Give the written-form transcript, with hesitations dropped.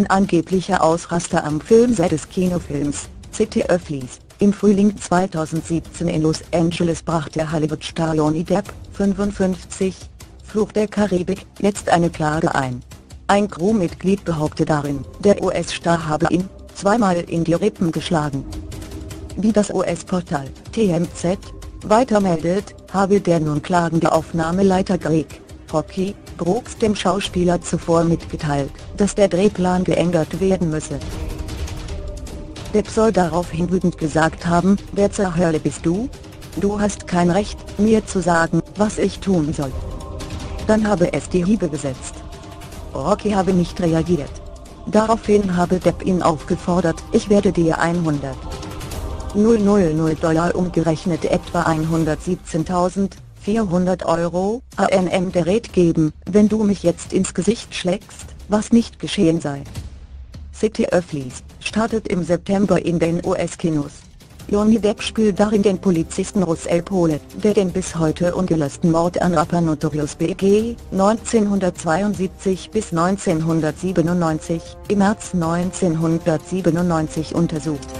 ein angeblicher Ausraster am Filmset des Kinofilms City of Lies im Frühling 2017 in Los Angeles brachte Hollywood-Star Johnny Depp, 55, Fluch der Karibik, jetzt eine Klage ein. Ein Crewmitglied behauptet darin, der US-Star habe ihn zweimal in die Rippen geschlagen. Wie das US-Portal TMZ weitermeldet, habe der nun klagende Aufnahmeleiter Greg Rocky Brooks dem Schauspieler zuvor mitgeteilt, dass der Drehplan geändert werden müsse. Depp soll daraufhin wütend gesagt haben: „Wer zur Hölle bist du? Du hast kein Recht, mir zu sagen, was ich tun soll." Dann habe es die Hiebe gesetzt. Rocky habe nicht reagiert. Daraufhin habe Depp ihn aufgefordert: „Ich werde dir $100.000 umgerechnet etwa 117.400 € ANM der Rät geben, wenn du mich jetzt ins Gesicht schlägst", was nicht geschehen sei. City of Lies startet im September in den US-Kinos. Johnny Depp spielt darin den Polizisten Russell Poole, der den bis heute ungelösten Mord an Rapper Notorious BIG (1972 bis 1997) im März 1997 untersucht.